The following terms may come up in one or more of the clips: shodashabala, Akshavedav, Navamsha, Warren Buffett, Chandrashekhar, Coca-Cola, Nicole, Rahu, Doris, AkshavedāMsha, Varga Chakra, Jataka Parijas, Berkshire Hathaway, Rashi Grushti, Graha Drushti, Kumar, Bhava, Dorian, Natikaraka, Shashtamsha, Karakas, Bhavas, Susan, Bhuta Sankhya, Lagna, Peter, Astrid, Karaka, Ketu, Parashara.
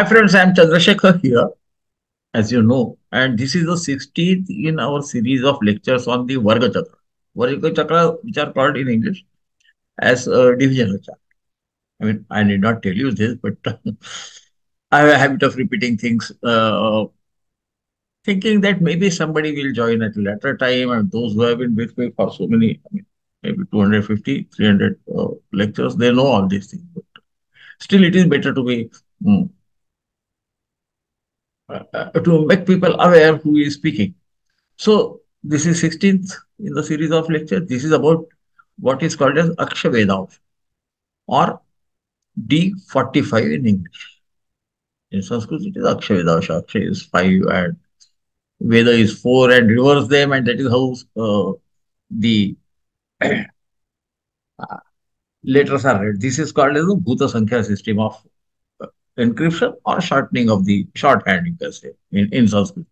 Hi friends, I am Chandrashekhar here, as you know, and this is the 16th in our series of lectures on the Varga Chakra. Varga Chakra, which are called in English as divisional chakra. I mean, I need not tell you this, but I have a habit of repeating things, thinking that maybe somebody will join at a later time, and those who have been with me for so many, I mean, maybe 250, 300 lectures, they know all these things. But still, it is better to be... to make people aware who is speaking. So, this is 16th in the series of lectures. This is about what is called as Akshavedav or D45 in English. In Sanskrit, it is Akshavedav. Akshay is 5 and Veda is 4 and reverse them, and that is how the letters are read. This is called as the Bhuta Sankhya system of encryption or shortening of the shorthand, you can say, in Sanskrit.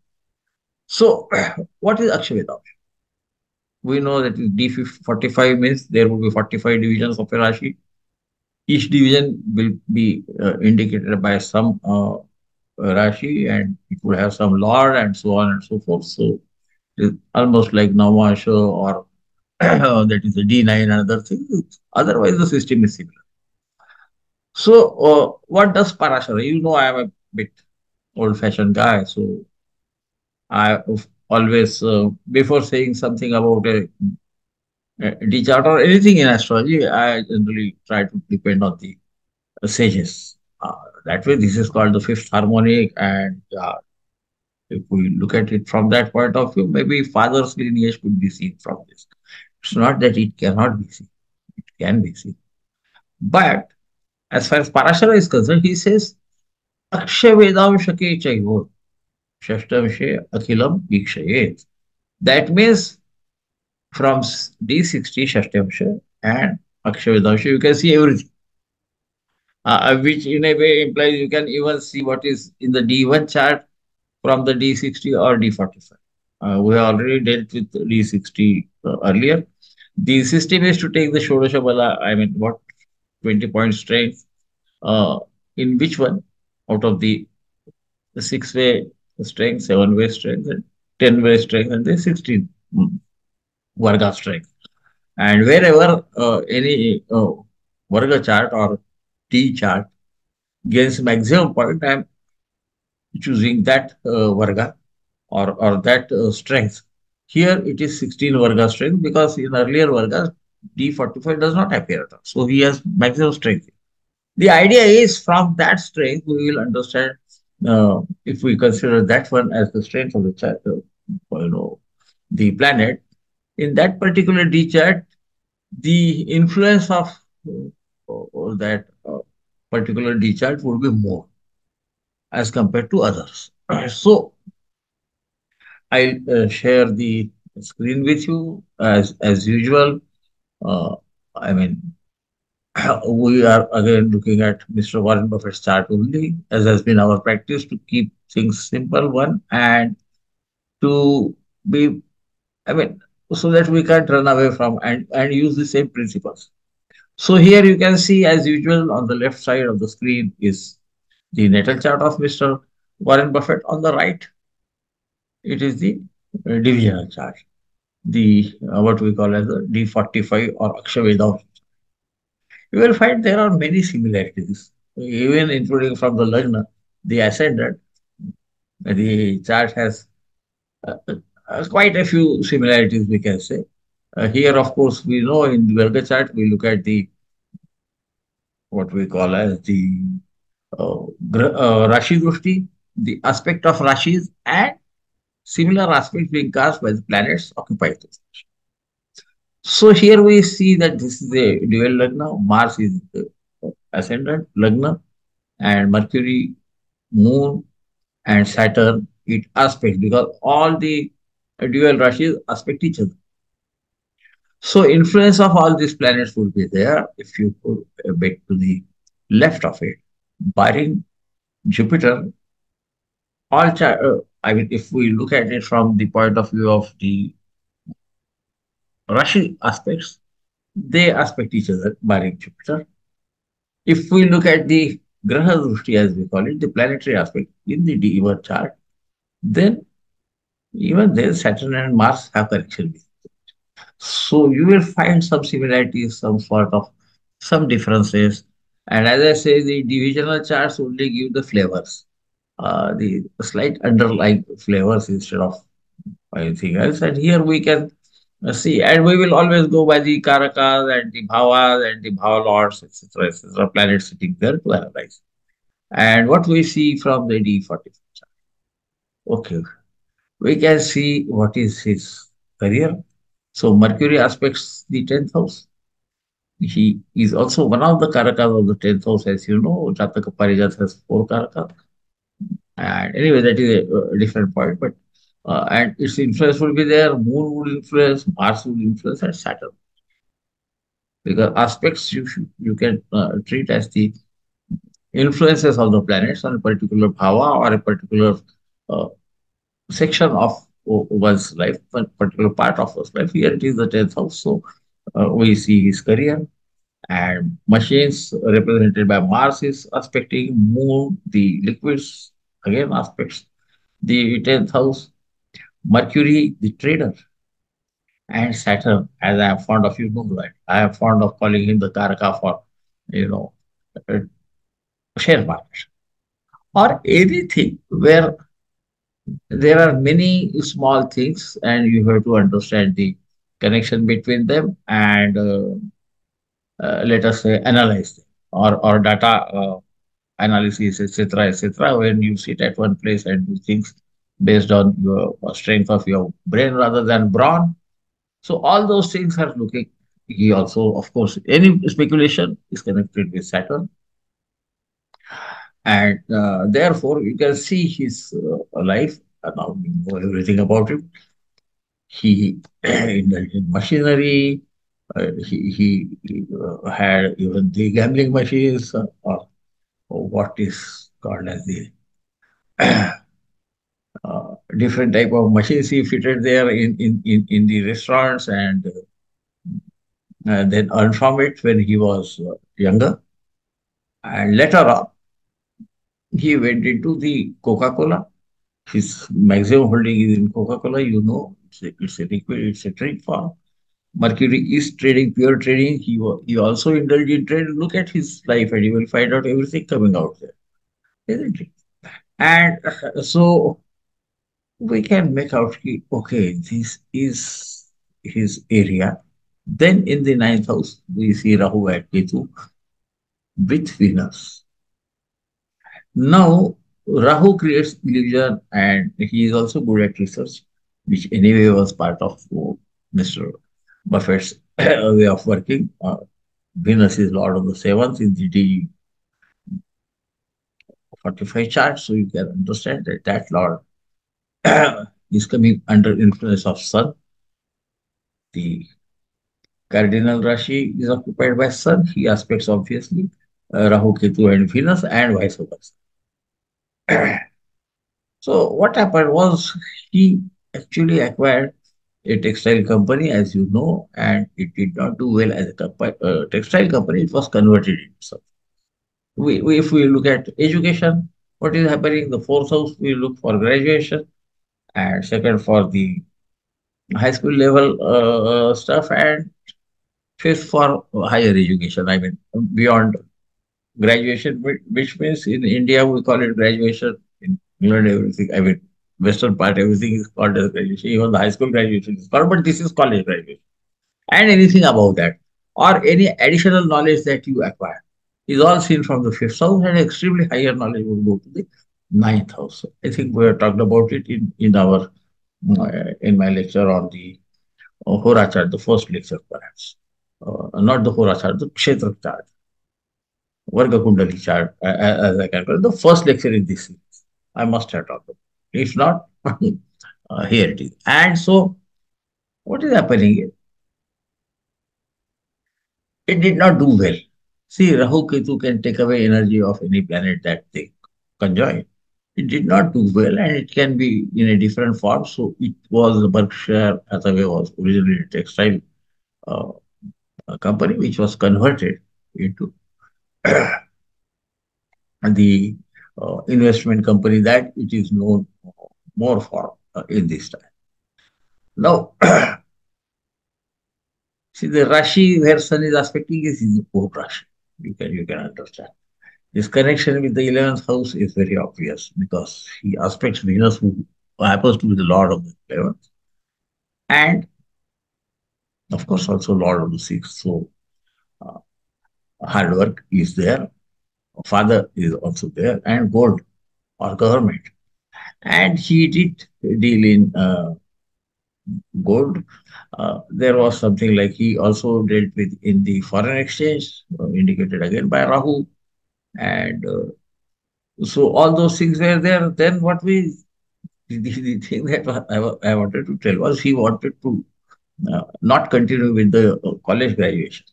So, what is Akshavedav? We know that D45 means there will be 45 divisions of a Rashi. Each division will be indicated by some Rashi, and it will have some lord and so on and so forth. So, it is almost like Navamsha or that is the D9 and other things. Otherwise, the system is similar. So, what does Parashara? You know, I am a bit old-fashioned guy, so I always, before saying something about a D chart or anything in astrology, I generally try to depend on the sages. That way, this is called the fifth harmonic, and if we look at it from that point of view, maybe father's lineage could be seen from this. It's not that it cannot be seen. It can be seen. But as far as Parashara is concerned, he says, Akshavedamshake chaivo, Shashtamsha akhilam ikshayet. That means from D60, Shashtamsha and Akshavedamsha, you can see everything. Which in a way implies you can even see what is in the D1 chart from the D60 or D45. We already dealt with D60 earlier. The system is to take the shodashabala, I mean, what? 20-point strength, in which one out of the 6-way strength, 7-way strength, and 10-way strength, and the 16 Varga strength. And wherever any Varga chart or T chart gains maximum point, I am choosing that Varga or that strength. Here it is 16 Varga strength, because in earlier Vargas, D45 does not appear at all. So, he has maximum strength. The idea is from that strength, we will understand if we consider that one as the strength of the chart, you know, the planet. In that particular D chart, the influence of that particular D chart would be more as compared to others. So, I'll share the screen with you as usual. I mean, we are again looking at Mr. Warren Buffett's chart only, as has been our practice to keep things simple, one, and to be, I mean, so that we can't run away from and use the same principles. So, here you can see, as usual, on the left side of the screen is the natal chart of Mr. Warren Buffett. On the right, it is the divisional chart, the what we call as the D45 or Akshavedav. You will find there are many similarities, even including from the Lagna, the ascendant. The chart has quite a few similarities, we can say. Here, of course, we know in the Varga chart, we look at the what we call as the Rashi Grushti, the aspect of Rashis, and similar aspects being cast by the planets occupied. So, here we see that this is a dual Lagna. Mars is the ascendant Lagna, and Mercury, Moon, and Saturn, it aspects, because all the dual Rashis aspect each other. So, influence of all these planets will be there if you go a bit to the left of it, barring Jupiter. All I mean, if we look at it from the point of view of the Rashi aspects, they aspect each other, barring Jupiter. If we look at the Graha Drushti, as we call it, the planetary aspect in the Deva chart, then even there Saturn and Mars have connection with it. So you will find some similarities, some sort of, some differences. And as I say, the divisional charts only give the flavors, the slight underlying flavors instead of anything else. And here we can see, and we will always go by the Karakas and the Bhavas and the Bhava lords, etc., etc., planets sitting there to analyze. And what we see from the D44 chart. Okay, we can see what is his career. So Mercury aspects the 10th house. He is also one of the Karakas of the 10th house, as you know. Jataka Parijas has 4 Karakas. And anyway, that is a different point, but and its influence will be there. Moon will influence, Mars will influence, and Saturn. Because aspects you can treat as the influences of the planets on a particular bhava or a particular section of one's life, a particular part of one's life. Here it is the 10th house, so we see his career. And machines represented by Mars is aspecting Moon, the liquids, again aspects the 10th house. Mercury, the trader, and Saturn, as I am fond of, you know that. I am fond of calling him the Karaka for, you know, share market or anything where there are many small things and you have to understand the connection between them and let us say analyze them or data analysis, etc., etc. When you sit at one place and do things based on your strength of your brain rather than brawn. So all those things are looking. He also, of course, any speculation is connected with Saturn. And therefore, you can see his life, and now we know everything about him. He indulged in machinery, he had even the gambling machines, or what is called as the different type of machines he fitted there in the restaurants, and then earned from it when he was younger. And later on, he went into the Coca-Cola. His maximum holding is in Coca-Cola, you know, it's a liquid, it's a trade form. Mercury is trading, pure trading. He also indulged in trade. Look at his life and you will find out everything coming out there, isn't it? And so we can make out, okay, this is his area. Then in the 9th house, we see Rahu at Ketu with Venus. Now, Rahu creates illusion and he is also good at research, which anyway was part of Mr. Buffett's way of working. Venus is Lord of the 7th in the D45 chart, so you can understand that that Lord is coming under influence of Sun. The cardinal Rashi is occupied by Sun. He aspects, obviously, Rahu, Ketu and Venus, and vice versa. So what happened was, he actually acquired a textile company, as you know, and it did not do well as a textile company. It was converted into something. If we look at education, what is happening? The 4th house, we look for graduation, and second for the high school level stuff, and 5th for higher education, I mean beyond graduation, which means in India we call it graduation, in England everything, I mean western part everything is called as graduation, even the high school graduation is called, but this is college graduation, and anything above that or any additional knowledge that you acquire is all seen from the 5th house, and extremely higher knowledge will go to the 9th house. I think we have talked about it in my lecture on the Hora chart, the first lecture perhaps. Not the Hora chart, the Kshetra chart, Varga Kundali chart, as I can call it. The first lecture in this series, I must have talked about it. If not, here it is. And so, what is happening here? It did not do well. See, Rahu Ketu can take away energy of any planet that they conjoin. It did not do well, and it can be in a different form. So it was the Berkshire Hathaway was originally a textile company, which was converted into the investment company that it is known more for in this time. Now, see the Rashi where Sun is aspecting is the fourth Rashi. You can understand. This connection with the 11th house is very obvious because he aspects Venus, who happens to be the Lord of the 11th. And of course, also Lord of the 6th. So, hard work is there. Father is also there. And gold or government. And he did deal in gold. There was something like he also dealt with in the foreign exchange, indicated again by Rahu. And so all those things were there. Then what we, the thing that I wanted to tell was he wanted to not continue with the college graduation.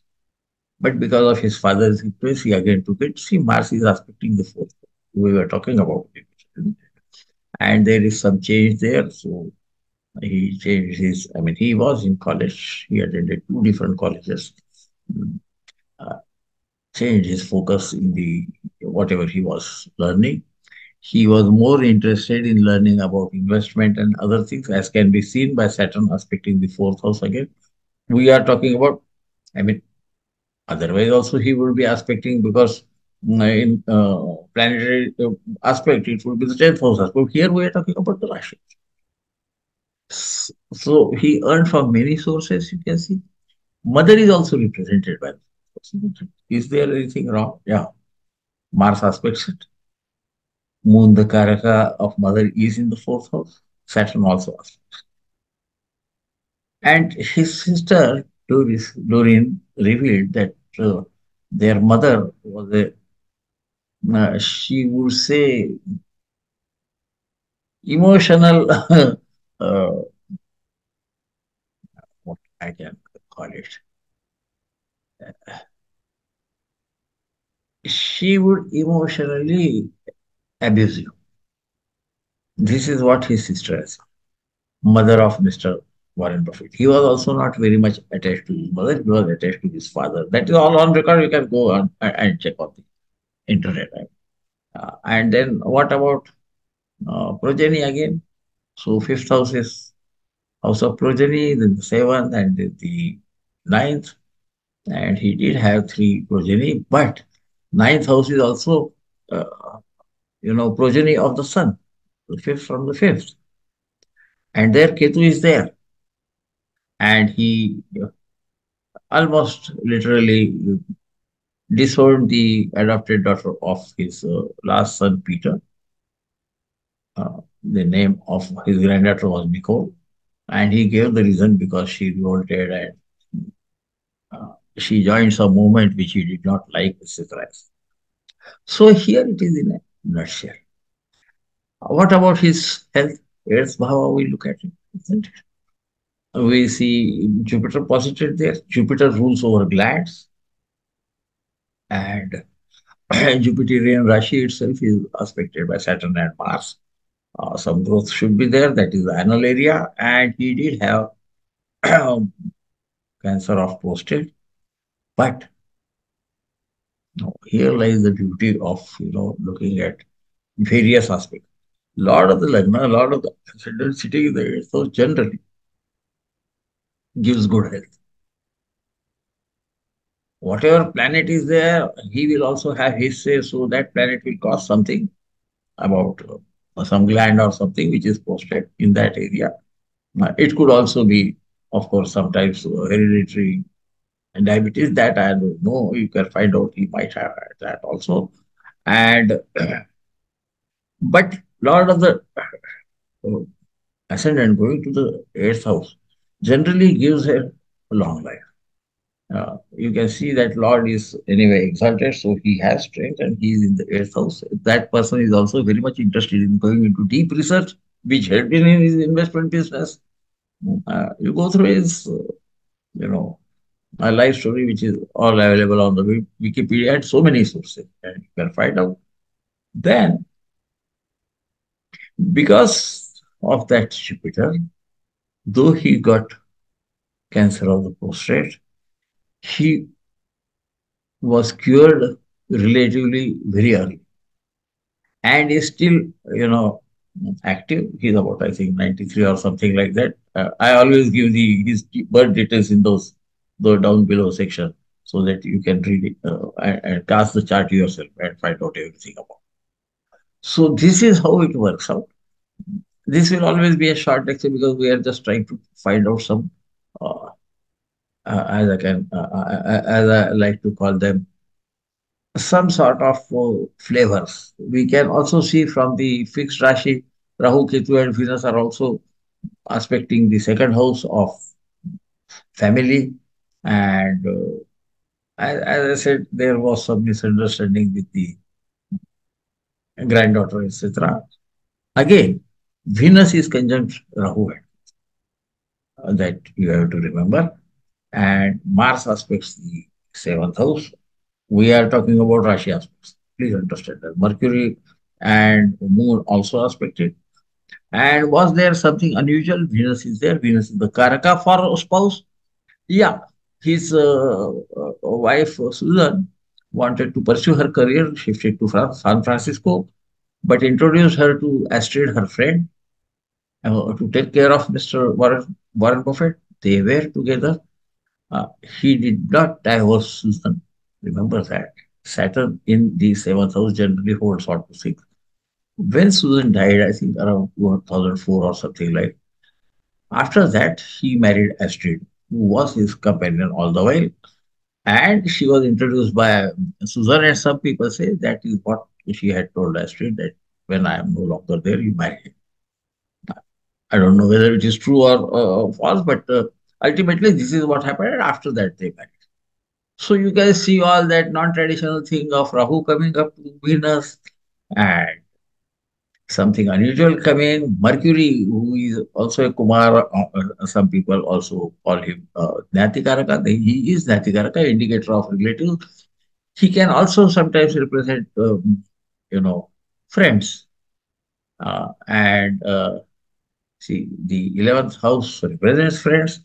But because of his father's influence, he again took it. See, Mars is aspecting the fourth. We were talking about it. And there is some change there. So he changed his, I mean, he was in college. He attended 2 different colleges. Changed his focus in the whatever he was learning. He was more interested in learning about investment and other things, as can be seen by Saturn aspecting the 4th house again. We are talking about, I mean, otherwise also he would be aspecting, because in planetary aspect, it would be the 10th house aspect. Here we are talking about the Rashi. So he earned from many sources, you can see. Mother is also represented by the Is there anything wrong? Yeah. Mars aspects it. Moon, the Karaka of Mother, is in the 4th house. Saturn also aspects. And his sister, Doris, Dorian, revealed that their mother was a, she would say, emotional, what I can call it. She would emotionally abuse you. This is what his sister is, mother of Mr. Warren Buffett. He was also not very much attached to his mother. He was attached to his father. That is all on record. You can go on and check on the internet. And then what about progeny again? So 5th house is house of progeny, then the 7th and then the 9th. And he did have 3 progeny, but 9th house is also, progeny of the sun, the 5th from the 5th. And there Ketu is there. And he almost literally disowned the adopted daughter of his last son, Peter. The name of his granddaughter was Nicole. And he gave the reason because she revolted and she joins a movement which he did not like, etc. So here it is in a nutshell. What about his health? Earth Bhava, we look at it, isn't it? We see Jupiter posited there. Jupiter rules over glands. And Jupiterian Rashi itself is aspected by Saturn and Mars. Some growth should be there. That is the anal area. And he did have cancer of prostate. But no, here lies the duty of looking at various aspects. Lord of the Lagna, Lord of the Ascendant sitting in the 8th house generally gives good health. Whatever planet is there, he will also have his say, so that planet will cause something about some gland or something which is prostate in that area. It could also be, of course, sometimes hereditary. And diabetes, that I don't know, you can find out he might have that also. And but Lord of the Ascendant going to the 8th house generally gives her a long life. You can see that Lord is anyway exalted, so he has strength and he is in the 8th house. That person is also very much interested in going into deep research, which helped him in his investment business. You go through his, my life story, which is all available on the Wikipedia and so many sources, and you can find out. Then, because of that Jupiter, though he got cancer of the prostate, he was cured relatively very early. and is still, you know, active. He's about, I think, 93 or something like that. I always give his birth details in those down below section, so that you can read it and cast the chart yourself and find out everything about it. So this is how it works out. This will always be a short lecture because we are just trying to find out some, as I like to call them, some sort of flavors. We can also see from the fixed Rashi, Rahu, Ketu and Venus are also aspecting the second house of family. And as I said, there was some misunderstanding with the granddaughter, etc. Again, Venus is conjunct Rahu, that you have to remember. And Mars aspects the seventh house. We are talking about Rashi aspects. Please understand that. Mercury and Moon also aspected. And was there something unusual? Venus is there. Venus is the Karaka for spouse. Yeah, his wife Susan wanted to pursue her career, shifted to San Francisco, but introduced her to Astrid, her friend, to take care of Mr. Warren Buffett. They were together. He did not divorce Susan. Remember that. Saturn in the 7th house generally holds on to 6. When Susan died, I think around 2004 or something like. After that, he married Astrid, who was his companion all the while. And she was introduced by Susan, and some people say that is what she had told Astrid, that when I am no longer there, you marry him. I don't know whether it is true or false, but ultimately this is what happened, and after that they married. So you guys see all that non-traditional thing of Rahu coming up to Venus and something unusual coming. Mercury, who is also a Kumar, some people also call him Natikaraka. He is Natikaraka, indicator of relatives. He can also sometimes represent, friends. See, the 11th house represents friends.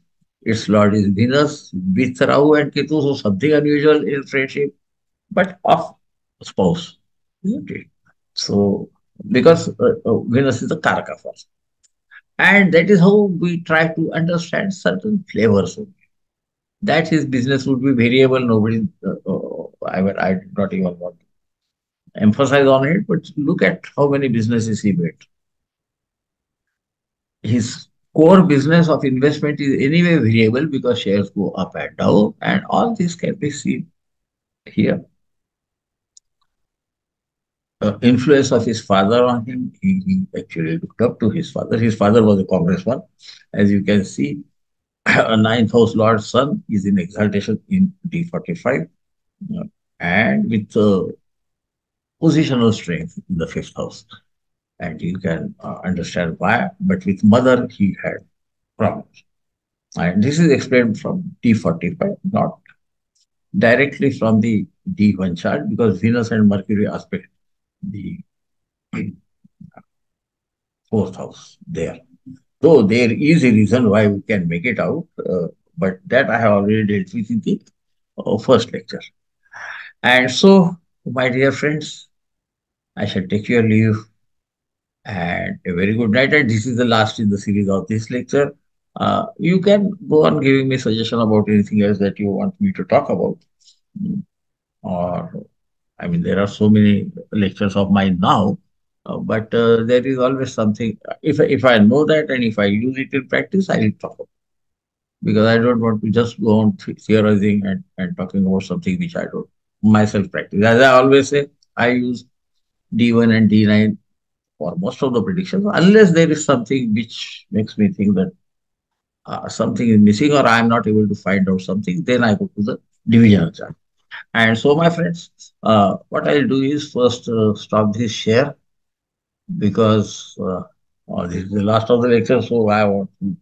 Its lord is Venus with Rahu and Ketu, so something unusual in friendship, but of spouse. Okay. So, because Venus is the Karaka first. And that is how we try to understand certain flavors. That his business would be variable. Nobody, I did not even want to emphasize on it, but look at how many businesses he made. His core business of investment is anyway variable because shares go up and down, and all this can be seen here. Influence of his father on him, he actually looked up to his father. His father was a congressman. As you can see, a ninth house lord Sun is in exaltation in D45 and with positional strength in the fifth house. And you can understand why, but with mother, he had problems. And this is explained from D45, not directly from the D1 chart, because Venus and Mercury aspect the fourth house there. Though there is a reason why we can make it out, but that I have already dealt with in the first lecture. And so, my dear friends, I shall take your leave. And a very good night, and this is the last in the series of this lecture. You can go on giving me suggestion about anything else that you want me to talk about. Or, I mean, there are so many lectures of mine now, but there is always something. If I know that and if I use it in practice, I will talk about it. Because I don't want to just go on theorizing and talking about something which I don't myself practice. As I always say, I use D1 and D9 for most of the predictions, unless there is something which makes me think that something is missing or I am not able to find out something, then I go to the divisional chart. And so, my friends, what I will do is first stop this share, because this is the last of the lecture, so I want to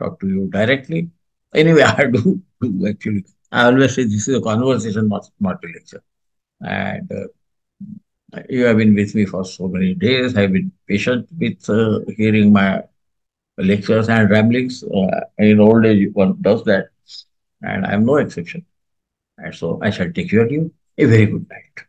talk to you directly. Anyway, I do actually. I always say this is a conversation, not a lecture. And you have been with me for so many days. I have been patient with hearing my lectures and ramblings. In old age, one does that. And I am no exception. And so, I shall take your leave. A very good night.